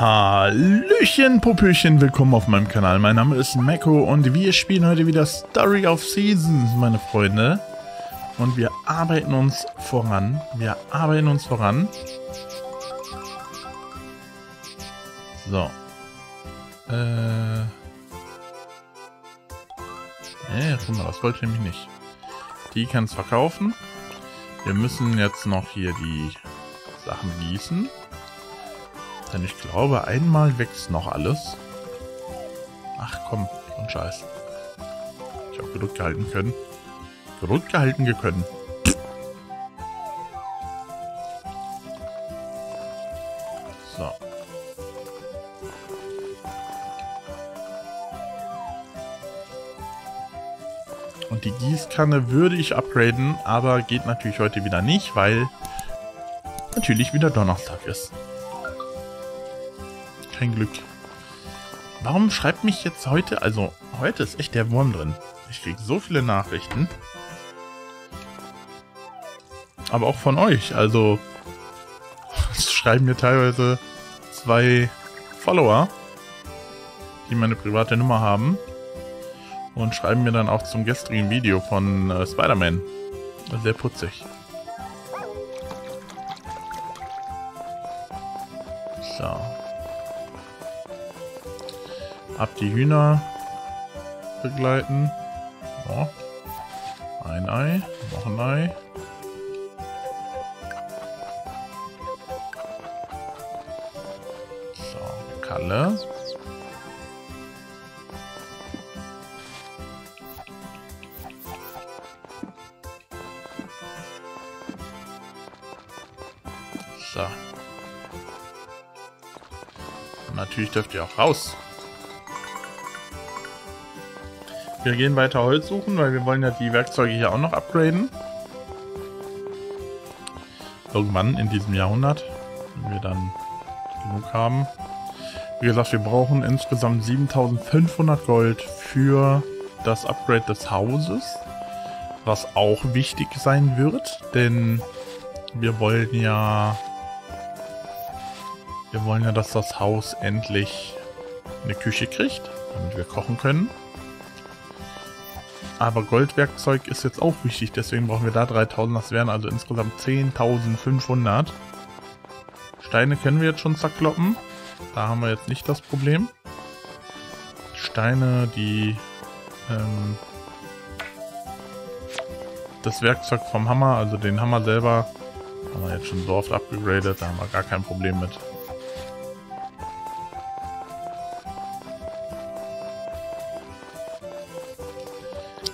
Hallöchen, Popöchen, willkommen auf meinem Kanal. Mein Name ist Meko und wir spielen heute wieder Story of Seasons, meine Freunde. Und wir arbeiten uns voran. So. Guck mal, das wollte ich nämlich nicht. Die kann es verkaufen. Wir müssen jetzt noch hier die Sachen gießen. Denn ich glaube, einmal wächst noch alles. Ach komm, so ein Scheiß. Ich habe genug gehalten können. So. Und die Gießkanne würde ich upgraden, aber geht natürlich heute wieder nicht, weil natürlich wieder Donnerstag ist. Kein Glück. Warum schreibt mich jetzt heute... Also, heute ist echt der Wurm drin. Ich kriege so viele Nachrichten. Aber auch von euch. Also, es schreiben mir teilweise 2 Follower, die meine private Nummer haben. Und schreiben mir dann auch zum gestrigen Video von Spider-Man. Sehr putzig. So. Ab die Hühner begleiten. So. Ein Ei, noch ein Ei. So, Kalle. So. Und natürlich dürft ihr auch raus. Wir gehen weiter Holz suchen, weil wir wollen ja die Werkzeuge hier auch noch upgraden. Irgendwann in diesem Jahrhundert, wenn wir dann genug haben. Wie gesagt, wir brauchen insgesamt 7500 Gold für das Upgrade des Hauses. Was auch wichtig sein wird, denn wir wollen ja... dass das Haus endlich eine Küche kriegt, damit wir kochen können. Aber Goldwerkzeug ist jetzt auch wichtig, deswegen brauchen wir da 3000, das wären also insgesamt 10.500. Steine können wir jetzt schon zerkloppen, da haben wir jetzt nicht das Problem. Steine, die das Werkzeug vom Hammer, also den Hammer selber, haben wir jetzt schon so oft upgegradet, da haben wir gar kein Problem mit.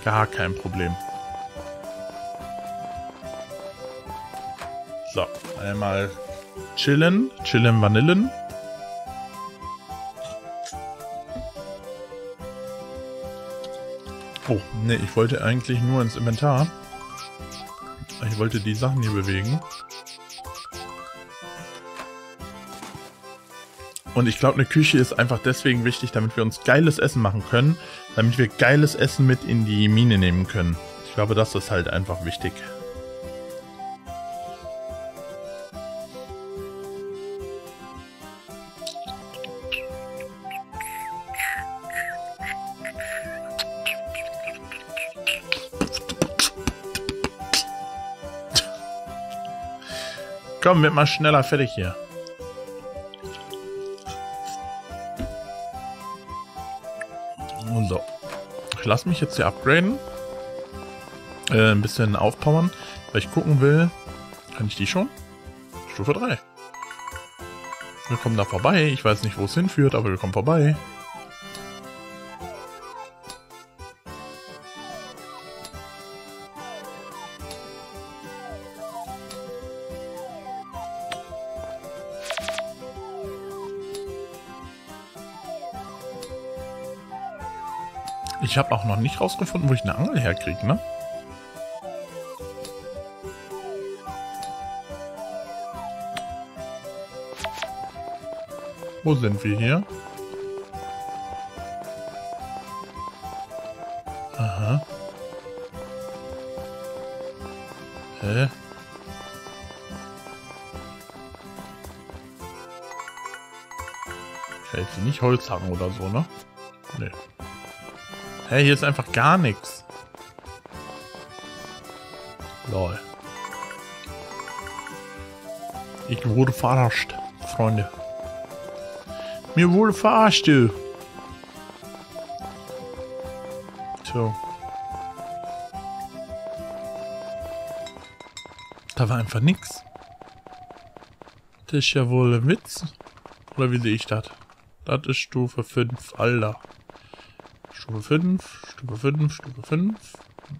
Gar kein Problem. So, einmal chillen. Chillen Vanillen. Oh, ne, ich wollte eigentlich nur ins Inventar. Ich wollte die Sachen hier bewegen. Und ich glaube, eine Küche ist einfach deswegen wichtig, damit wir uns geiles Essen machen können. Damit wir geiles Essen mit in die Mine nehmen können. Ich glaube, das ist halt einfach wichtig. Komm, wird mal schneller fertig hier. So, ich lasse mich jetzt hier upgraden, ein bisschen aufpowern, weil ich gucken will, kann ich die schon? Stufe 3. Wir kommen da vorbei, ich weiß nicht, wo es hinführt, aber wir kommen vorbei. Ich habe auch noch nicht rausgefunden, wo ich eine Angel herkriege, ne? Wo sind wir hier? Aha. Hä? Fällt nicht Holzhacken oder so, ne? Nee. Hä, hier ist einfach gar nichts. Lol. Ich wurde verarscht, Freunde. Mir wurde verarscht, du. So. Da war einfach nichts. Das ist ja wohl ein Witz. Oder wie sehe ich das? Das ist Stufe 5, Alter. Stufe 5, Stufe 5, Stufe 5.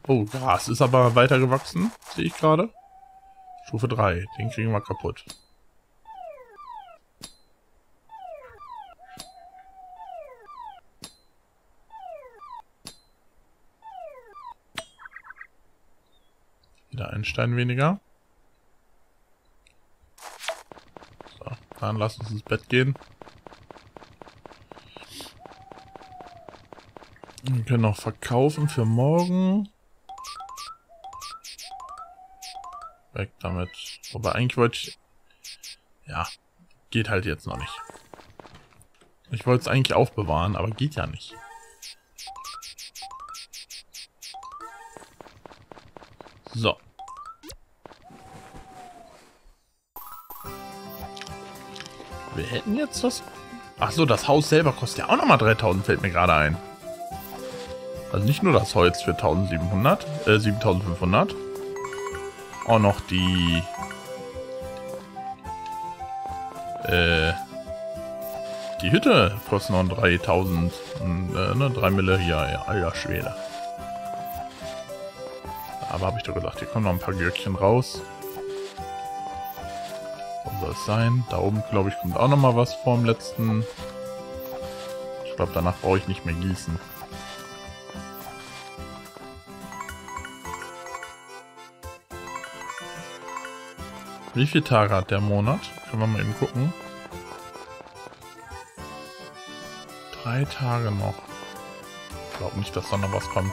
Oh, Gras ist aber weiter gewachsen, sehe ich gerade. Stufe 3, den kriegen wir kaputt. Wieder ein Stein weniger. So, dann lass uns ins Bett gehen. Wir können noch verkaufen für morgen. Weg damit. Wobei eigentlich wollte ich... Ja, geht halt jetzt noch nicht. Ich wollte es eigentlich aufbewahren, aber geht ja nicht. So. Wir hätten jetzt das... Achso, das Haus selber kostet ja auch nochmal 3000, fällt mir gerade ein. Also nicht nur das Holz für 7500. Auch noch die... Die Hütte kostet noch 3000. Ne, 3 Mille hier, ja, alter Schwede. Aber habe ich doch gesagt, hier kommen noch ein paar Gürkchen raus. So soll es sein. Da oben, glaube ich, kommt auch noch mal was vor dem letzten. Ich glaube, danach brauche ich nicht mehr gießen. Wie viele Tage hat der Monat? Können wir mal eben gucken. 3 Tage noch. Ich glaube nicht, dass da noch was kommt.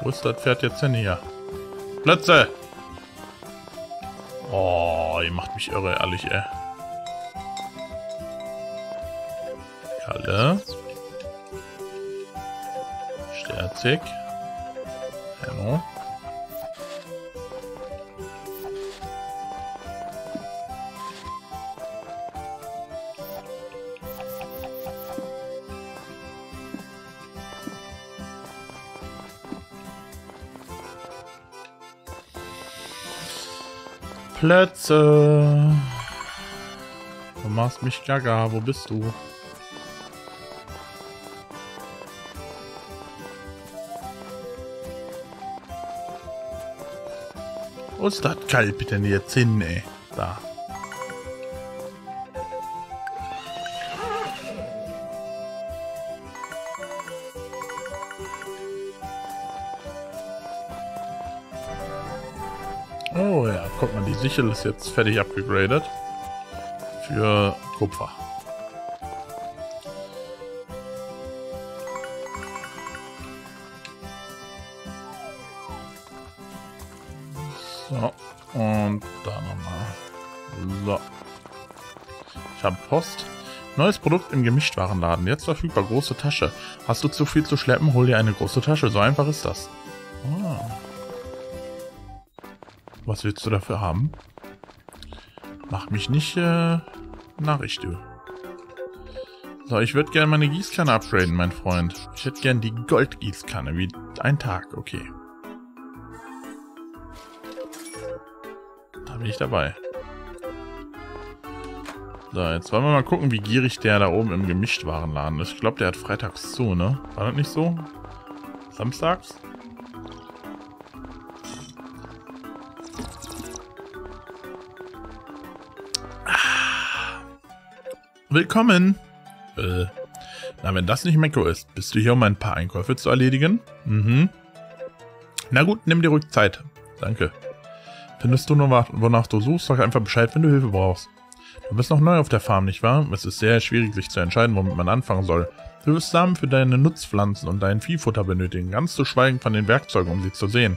Wo ist das Pferd jetzt denn hier? Plätze! Oh, ihr macht mich irre, ehrlich, ey. Kalle. Sterzig. Hello. Plätze. Du machst mich gaga, wo bist du? Wo ist das Kalb denn jetzt hin, ey? Da. Oh ja, guck mal, die Sichel ist jetzt fertig abgegradet. Für Kupfer. So, und da nochmal. So. Ich habe Post. Neues Produkt im Gemischtwarenladen. Jetzt verfügbar, große Tasche. Hast du zu viel zu schleppen, hol dir eine große Tasche. So einfach ist das. Ah. Was willst du dafür haben? Mach mich nicht narrisch, du. So, ich würde gerne meine Gießkanne upgraden, mein Freund. Ich hätte gerne die Goldgießkanne, wie ein Tag, okay. Da bin ich dabei. So, jetzt wollen wir mal gucken, wie gierig der da oben im Gemischtwarenladen ist. Ich glaube, der hat freitags zu, ne? War das nicht so? Samstags? Willkommen! Na, wenn das nicht Mekko ist, bist du hier, um ein paar Einkäufe zu erledigen? Mhm. Na gut, nimm dir ruhig Zeit. Danke. Findest du nur, wonach du suchst, sag einfach Bescheid, wenn du Hilfe brauchst. Du bist noch neu auf der Farm, nicht wahr? Es ist sehr schwierig, sich zu entscheiden, womit man anfangen soll. Du wirst Samen für deine Nutzpflanzen und dein Viehfutter benötigen, ganz zu schweigen von den Werkzeugen, um sie zu säen.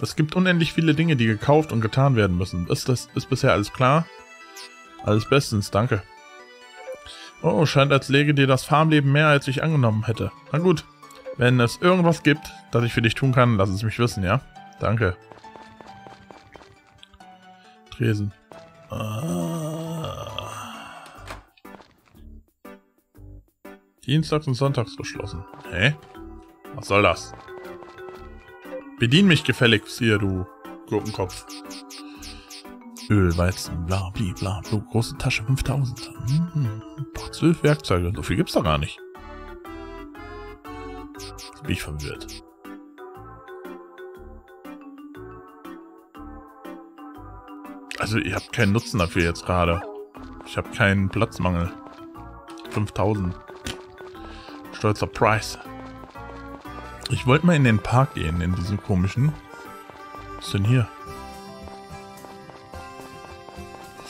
Es gibt unendlich viele Dinge, die gekauft und getan werden müssen. Ist bisher alles klar? Alles bestens, danke. Oh, scheint, als läge dir das Farmleben mehr, als ich angenommen hätte. Na gut, wenn es irgendwas gibt, das ich für dich tun kann, lass es mich wissen, ja? Danke. Tresen. Dienstags und sonntags geschlossen. Hä? Was soll das? Bedien mich gefälligst hier, du Gurkenkopf. Ölweizen, bla, bla, bla, bla. Große Tasche, 5000. Mhm. 12 Werkzeuge, so viel gibt's doch gar nicht. Jetzt bin ich verwirrt. Also, ihr habt keinen Nutzen dafür jetzt gerade. Ich habe keinen Platzmangel. 5000. Stolzer Preis. Ich wollte mal in den Park gehen, in diesen komischen. Was ist denn hier?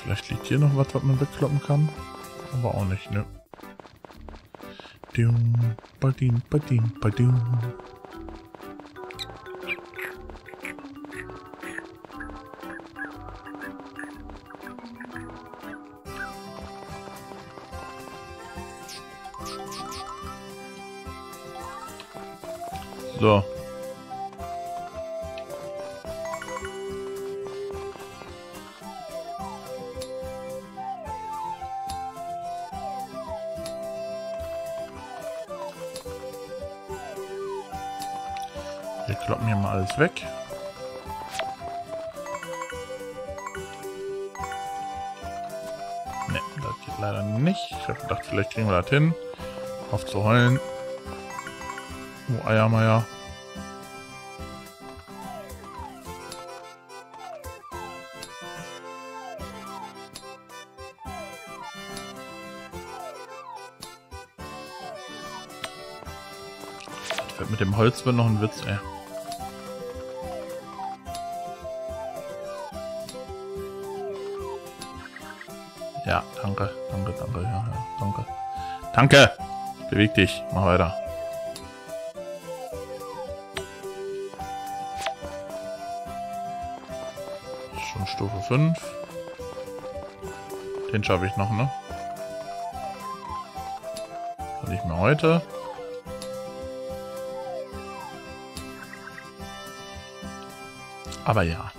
Vielleicht liegt hier noch was, was man wegkloppen kann. Aber auch nicht, ne? So. Wir kloppen hier mal alles weg. Ne, das geht leider nicht. Ich habe gedacht, vielleicht kriegen wir das hin. Auf zu heulen. Oh, Eiermeier. Das wird mit dem Holz noch ein Witz, ey. Ja, danke, danke, danke, ja, ja, danke. Danke! Beweg dich, mach weiter. Schon Stufe 5. Den schaffe ich noch, ne? Das hatte ich mir heute. Aber ja.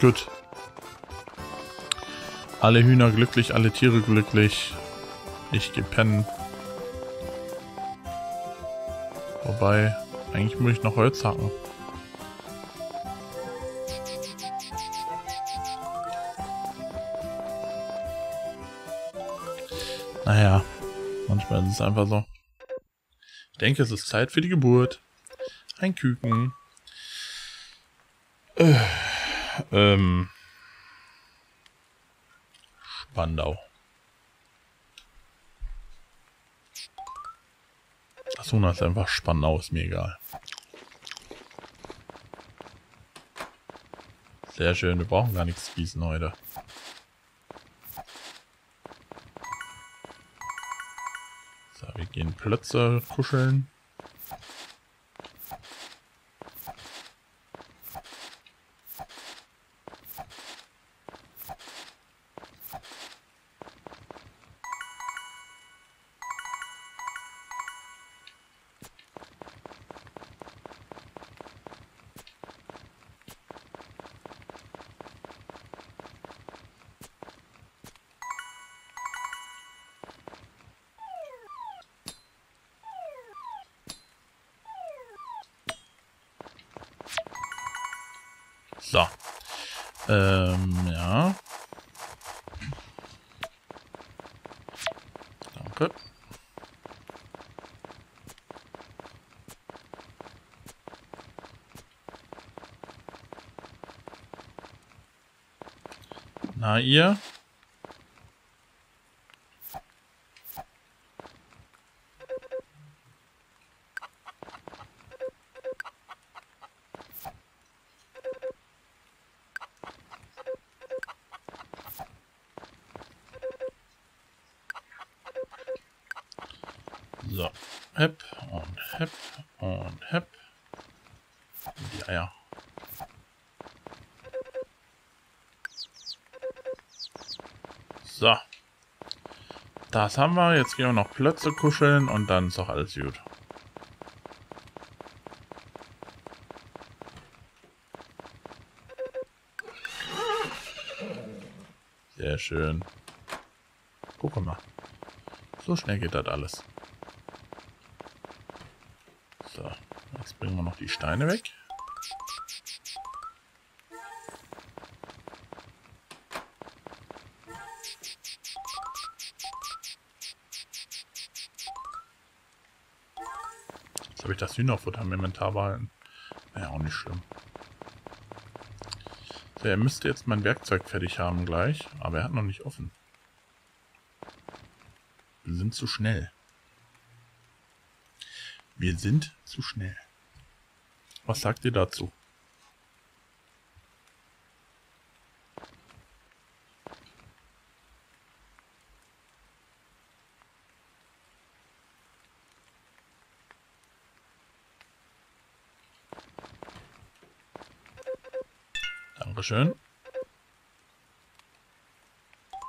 Gut. Alle Hühner glücklich, alle Tiere glücklich. Ich geh pennen. Wobei, eigentlich muss ich noch Holz hacken. Naja. Manchmal ist es einfach so. Ich denke, es ist Zeit für die Geburt. Ein Küken. Spandau. Das Huhn ist einfach Spandau, ist mir egal. Sehr schön, wir brauchen gar nichts gießen heute. Wir gehen Plötze kuscheln. So. Ja. Danke. Na, ihr? So, hepp und hepp und hepp. Die Eier. So. Das haben wir. Jetzt gehen wir noch Plötze kuscheln und dann ist doch alles gut. Sehr schön. Guck mal. So schnell geht das alles. So, jetzt bringen wir noch die Steine weg. Jetzt habe ich das Hühnerfutter im Inventar behalten. Naja, auch nicht schlimm. Der müsste jetzt mein Werkzeug fertig haben gleich, aber er hat noch nicht offen. Wir sind zu schnell. Wir sind zu schnell. Was sagt ihr dazu? Schön.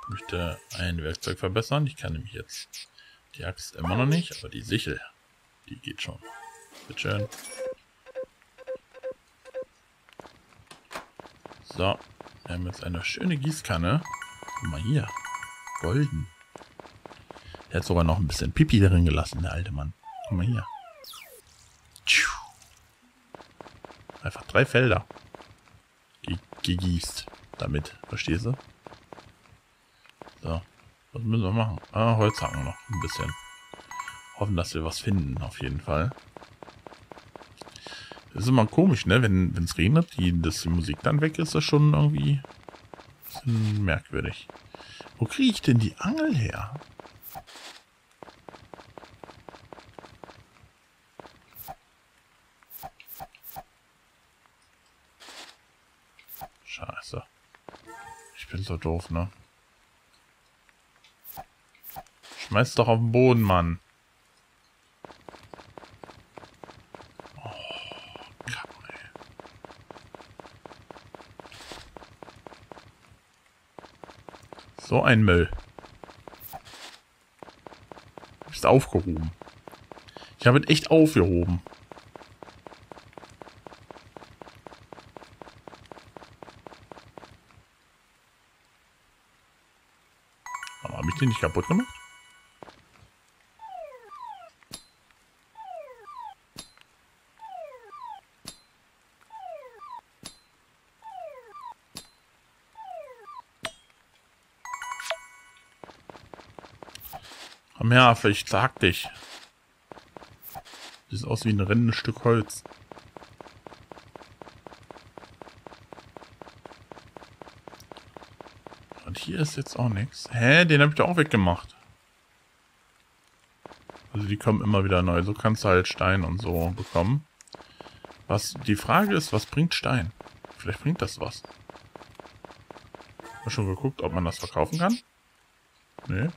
Ich möchte ein Werkzeug verbessern. Ich kann nämlich jetzt die Axt immer noch nicht, aber die Sichel, die geht schon. Bitte schön. So, wir haben jetzt eine schöne Gießkanne. Guck mal hier. Golden. Der hat sogar noch ein bisschen Pipi drin gelassen, der alte Mann. Guck mal hier. Einfach 3 Felder gegießt damit, verstehst du? So, was müssen wir machen? Ah, Holz hacken noch ein bisschen. Hoffen, dass wir was finden, auf jeden Fall. Das ist immer komisch, ne? Wenn es regnet, dass die Musik dann weg ist, das schon irgendwie ein bisschen merkwürdig. Wo kriege ich denn die Angel her? Scheiße. Ich bin so doof, ne? Schmeiß doch auf den Boden, Mann. Oh, Kacke, ey. So ein Müll. Ist aufgehoben. Ich habe ihn echt aufgehoben. Den nicht kaputt gemacht? Komm her, Affe, ich sag dich. Sieht aus wie ein rennendes Stück Holz. Hier ist jetzt auch nichts. Hä? Den habe ich doch auch weggemacht. Also die kommen immer wieder neu. So kannst du halt Stein und so bekommen. Was die Frage ist, was bringt Stein? Vielleicht bringt das was. Hab schon geguckt, ob man das verkaufen kann? Nee.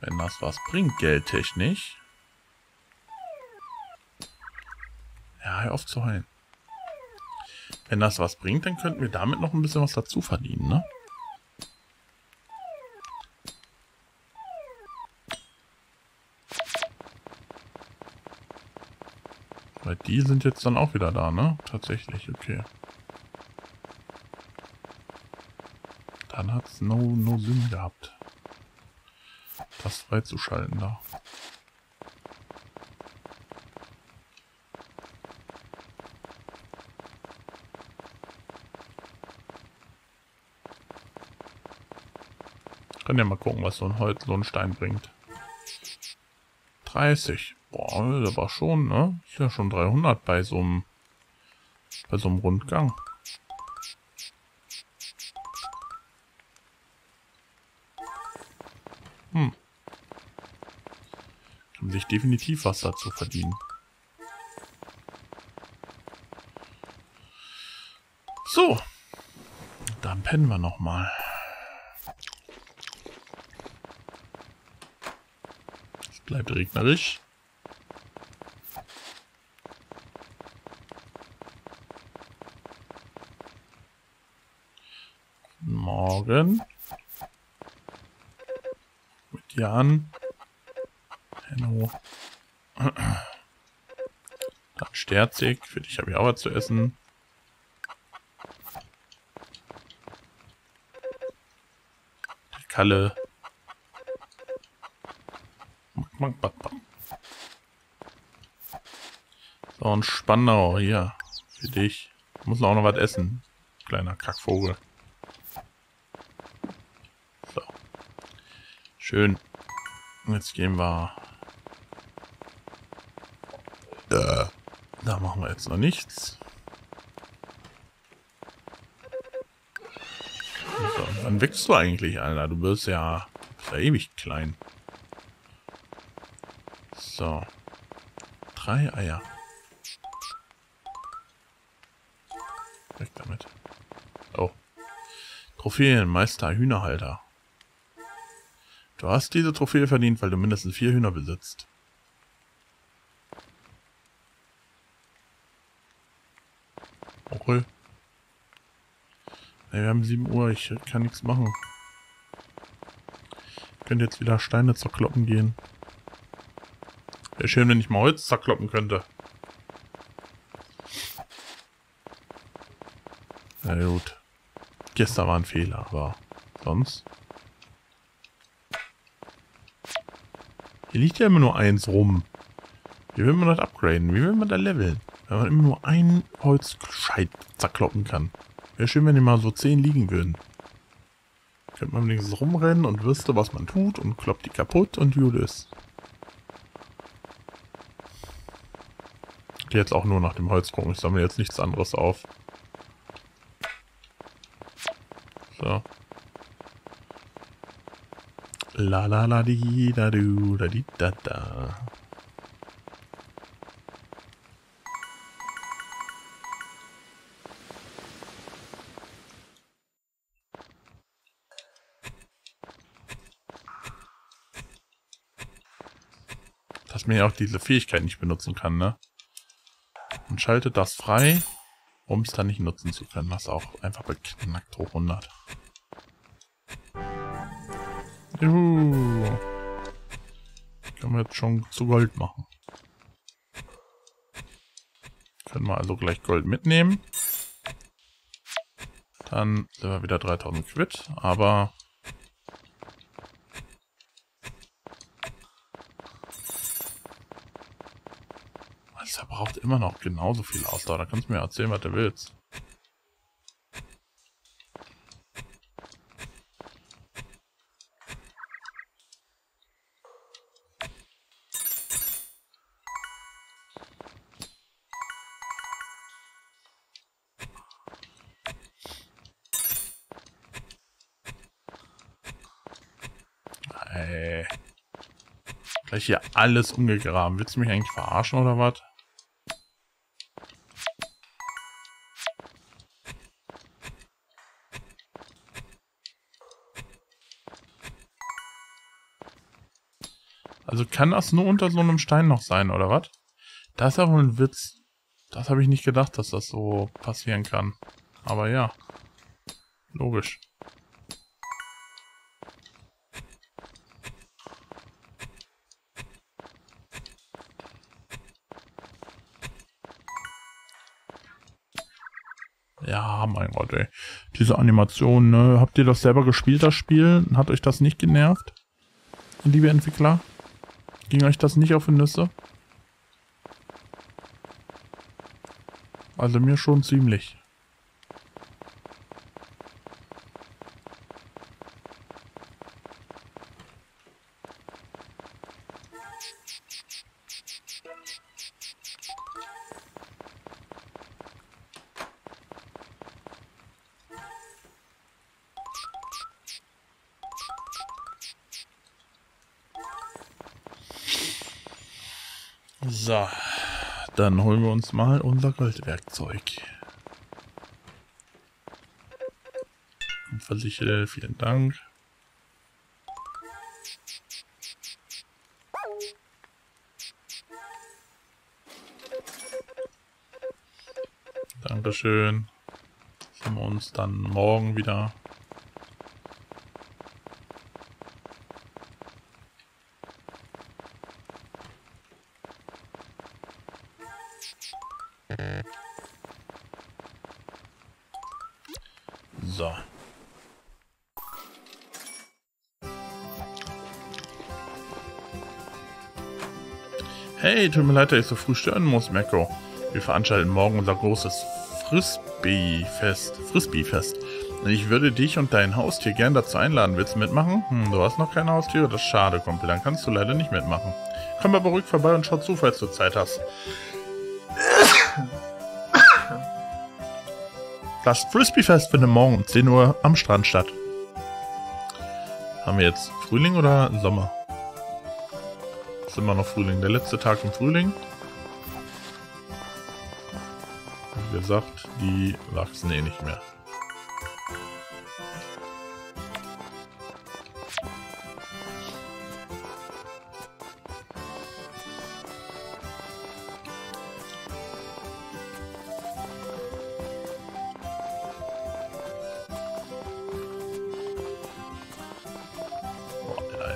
Wenn das was bringt, geldtechnisch. Ja, hör auf zu heulen. Wenn das was bringt, dann könnten wir damit noch ein bisschen was dazu verdienen, ne? Weil die sind jetzt dann auch wieder da, ne? Tatsächlich, okay. Dann hat es no Sinn gehabt, das freizuschalten da. Können ja mal gucken, was so ein Holz, so ein Stein bringt. 30. Boah, da war schon, ne? Ist ja schon 300 bei so einem Rundgang. Hm. Kann sich definitiv was dazu verdienen. So. Dann pennen wir nochmal. Bleibt regnerisch. Morgen. Mit Jan. Henno. Dann Sterzig. Für dich habe ich auch was zu essen. Die Kalle. So, ein Spandau hier. Für dich. Du musst auch noch was essen. Kleiner Kackvogel. So. Schön. Jetzt gehen wir. Da machen wir jetzt noch nichts. So, wann wächst du eigentlich, Alter? Du bist ja, ewig klein. So. 3 Eier. Weg damit. Oh. Trophäen, Meister, Hühnerhalter. Du hast diese Trophäe verdient, weil du mindestens 4 Hühner besitzt. Okay. Hey, wir haben 7 Uhr, ich kann nichts machen. Ich könnte jetzt wieder Steine zerkloppen gehen. Wäre schön, wenn ich mal Holz zerkloppen könnte. Na gut. Gestern war ein Fehler, aber sonst. Hier liegt ja immer nur eins rum. Wie will man das upgraden? Wie will man da leveln? Wenn man immer nur ein Holzscheit zerkloppen kann. Wäre schön, wenn die mal so 10 liegen würden. Könnte man wenigstens rumrennen und wüsste, was man tut und kloppt die kaputt und gut ist. Ich gehe jetzt auch nur nach dem Holz gucken. Ich sammle jetzt nichts anderes auf. So. La la la di da du da di da da. Dass man ja auch diese Fähigkeit nicht benutzen kann, ne? Und schaltet das frei, um es dann nicht nutzen zu können. Was auch einfach beknackt hoch 100. Juhu. Können wir jetzt schon zu Gold machen. Können wir also gleich Gold mitnehmen. Dann sind wir wieder 3000 quitt, aber es verbraucht immer noch genauso viel Ausdauer. Da kannst du mir erzählen, was du willst. Ey. Gleich hier alles umgegraben. Willst du mich eigentlich verarschen oder was? Also kann das nur unter so einem Stein noch sein, oder was? Das ist aber ein Witz. Das habe ich nicht gedacht, dass das so passieren kann. Aber ja. Logisch. Ja, mein Gott, ey. Diese Animation, ne? Habt ihr das selber gespielt, das Spiel? Hat euch das nicht genervt? Liebe Entwickler? Ging euch das nicht auf die Nüsse? Also mir schon ziemlich. So, dann holen wir uns mal unser Goldwerkzeug. Und versichere, vielen Dank. Dankeschön. Sehen wir uns dann morgen wieder. So. Hey, tut mir leid, dass ich so früh stören muss, Mekko. Wir veranstalten morgen unser großes Frisbee-Fest. Ich würde dich und dein Haustier gern dazu einladen. Willst du mitmachen? Du hast noch kein Haustier? Das ist schade, Kumpel. Dann kannst du leider nicht mitmachen. Komm mal beruhigt vorbei und schau zu, falls du Zeit hast. Das Frisbee-Fest findet morgen um 10 Uhr am Strand statt. Haben wir jetzt Frühling oder Sommer? Ist immer noch Frühling. Der letzte Tag im Frühling. Wie gesagt, die wachsen eh nicht mehr.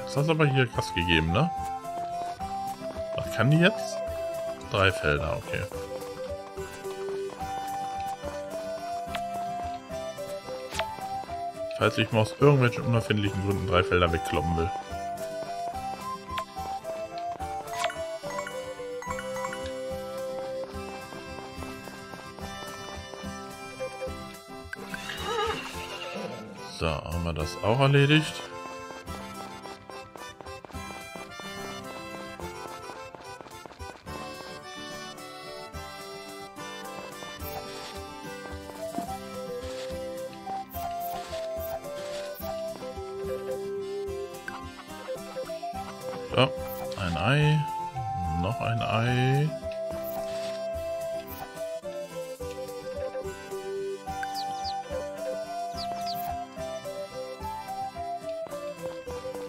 Das hast aber hier Gas gegeben, ne? Was kann die jetzt? 3 Felder, okay. Falls ich mal aus irgendwelchen unerfindlichen Gründen 3 Felder wegkloppen will. So, haben wir das auch erledigt. So, ein Ei, noch ein Ei.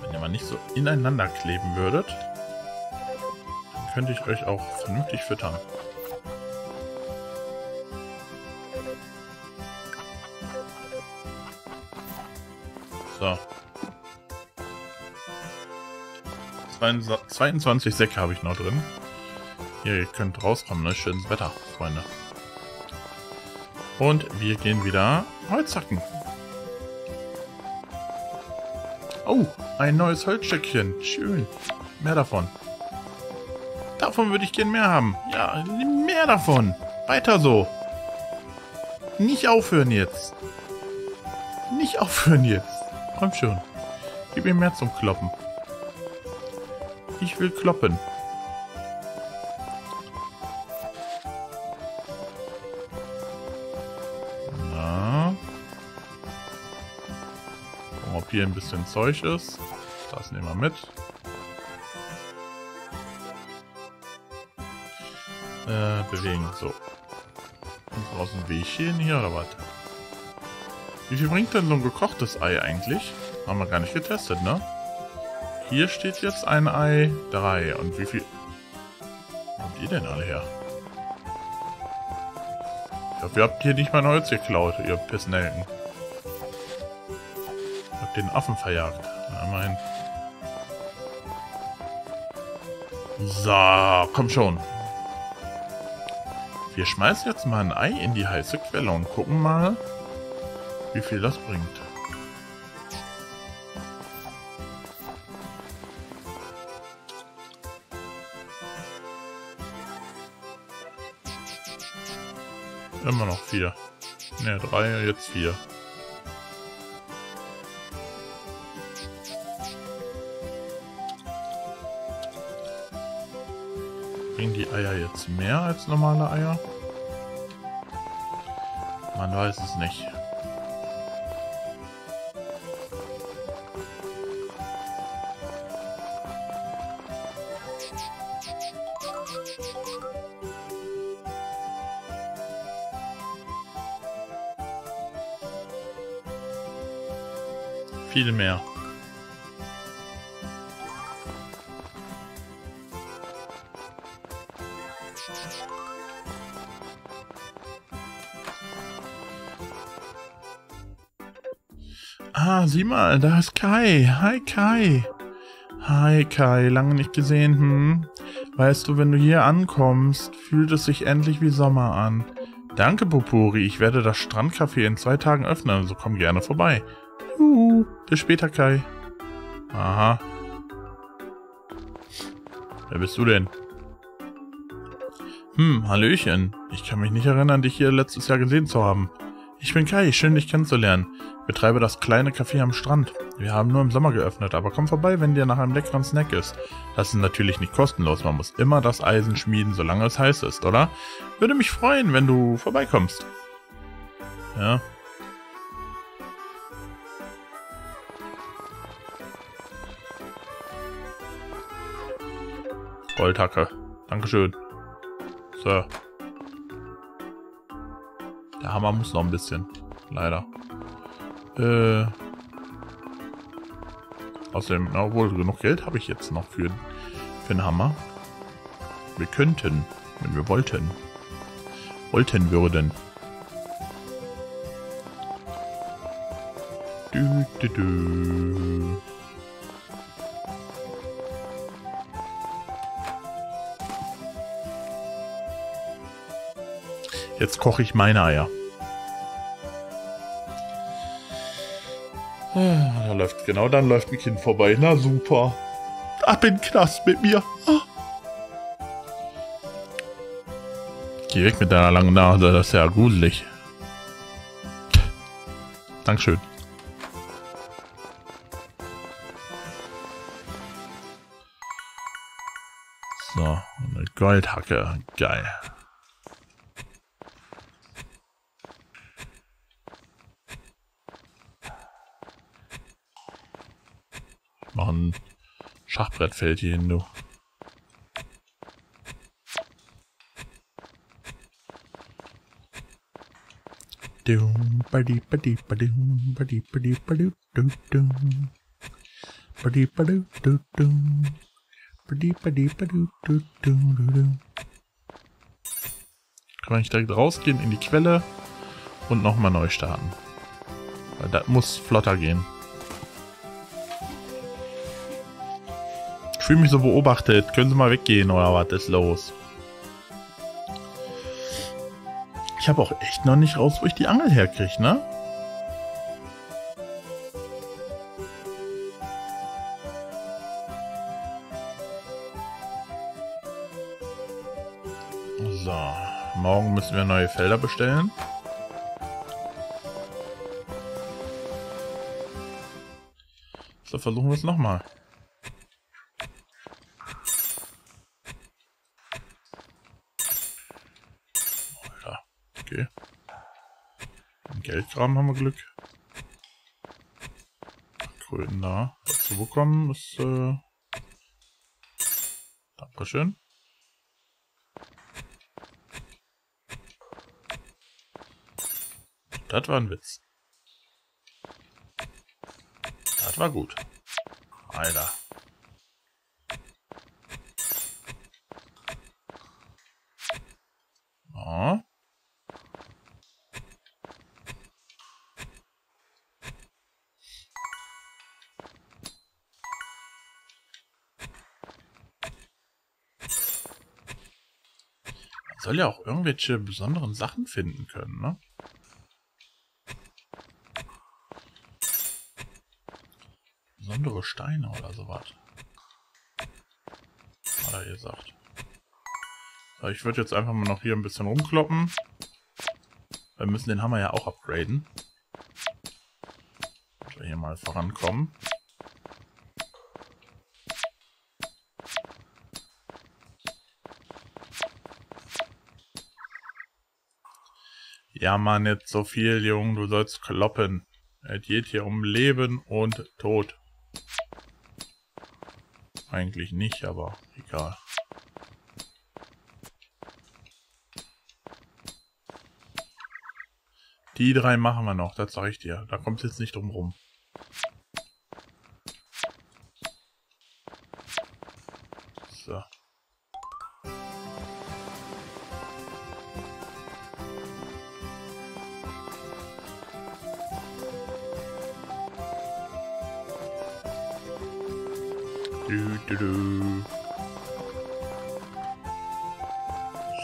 Wenn ihr mal nicht so ineinander kleben würdet, dann könnte ich euch auch vernünftig füttern. So. 22 Säcke habe ich noch drin. Hier, ihr könnt rauskommen, ne? Schönes Wetter, Freunde. Und wir gehen wieder Holz hacken. Oh, ein neues Holzstöckchen. Schön. Mehr davon. Davon würde ich gern mehr haben. Ja, mehr davon. Weiter so. Nicht aufhören jetzt. Nicht aufhören jetzt. Komm schon. Gib mir mehr zum Kloppen. Ich will kloppen. Na. Gucken, ob hier ein bisschen Zeug ist. Das nehmen wir mit. Bewegen. So. Und aus dem Wegchen hier oder was? Wie viel bringt denn so ein gekochtes Ei eigentlich? Haben wir gar nicht getestet, ne? Hier steht jetzt ein Ei 3. Und wie viel... Wo habt ihr denn alle her? Ich hoffe, ihr habt hier nicht mein Holz geklaut, ihr Pissnelken. Ihr habt den Affen verjagt. Na, immerhin. So, komm schon. Wir schmeißen jetzt mal ein Ei in die heiße Quelle und gucken mal, wie viel das bringt. Immer noch 4. Ne, 3, jetzt 4. Bringen die Eier jetzt mehr als normale Eier? Man weiß es nicht. Viel mehr. Ah, sieh mal, da ist Kai. Hi Kai. Lange nicht gesehen. Weißt du, wenn du hier ankommst, fühlt es sich endlich wie Sommer an. Danke, Popuri. Ich werde das Strandcafé in 2 Tagen öffnen, also komm gerne vorbei. Juhu. Bis später, Kai. Aha. Wer bist du denn? Hallöchen. Ich kann mich nicht erinnern, dich hier letztes Jahr gesehen zu haben. Ich bin Kai, schön dich kennenzulernen. Ich betreibe das kleine Café am Strand. Wir haben nur im Sommer geöffnet, aber komm vorbei, wenn dir nach einem leckeren Snack ist. Das ist natürlich nicht kostenlos, man muss immer das Eisen schmieden, solange es heiß ist, oder? Würde mich freuen, wenn du vorbeikommst. Ja. Goldhacke. Dankeschön. So. Der Hammer muss noch ein bisschen. Leider. Außerdem, obwohl genug Geld habe ich jetzt noch für den Hammer. Wir könnten, wenn wir wollten. Wollten würden. Dü, dü, dü. Jetzt koche ich meine Eier. Da läuft, genau, dann läuft ein Kind vorbei. Na super. Ab in den Knast mit mir. Geh weg mit deiner langen Nase, das ist ja gruselig. Dankeschön. So, eine Goldhacke. Geil. Machen Schachbrettfeld hier hin, du. Kann ich direkt rausgehen in die Quelle und nochmal neu starten. Weil das muss flotter gehen. Ich fühle mich so beobachtet. Können Sie mal weggehen oder was ist los? Ich habe auch echt noch nicht raus, wo ich die Angel herkriege, ne? So, morgen müssen wir neue Felder bestellen. So, versuchen wir es nochmal. Okay. Im Geldkram haben wir Glück. Kröten da zu bekommen ist. Dankeschön. Das war ein Witz. Das war gut. Alter. Oh. Soll ja auch irgendwelche besonderen Sachen finden können, ne? Besondere Steine oder sowas. Hat er gesagt. So, ich würde jetzt einfach mal noch hier ein bisschen rumkloppen. Wir müssen den Hammer ja auch upgraden. Dass wir hier mal vorankommen. Ja, Mann, nicht so viel, Junge, du sollst kloppen. Es geht hier um Leben und Tod. Eigentlich nicht, aber egal. Die 3 machen wir noch, das sage ich dir. Da kommt es jetzt nicht drum rum. So.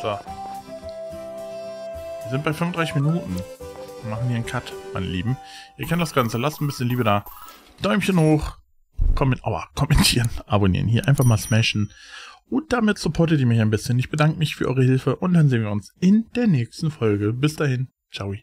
So. Wir sind bei 35 Minuten. Wir machen hier einen Cut, meine Lieben. Ihr kennt das Ganze. Lasst ein bisschen Liebe da. Däumchen hoch. Kommentieren. Abonnieren. Hier einfach mal smashen. Und damit supportet ihr mich ein bisschen. Ich bedanke mich für eure Hilfe. Und dann sehen wir uns in der nächsten Folge. Bis dahin. Ciao.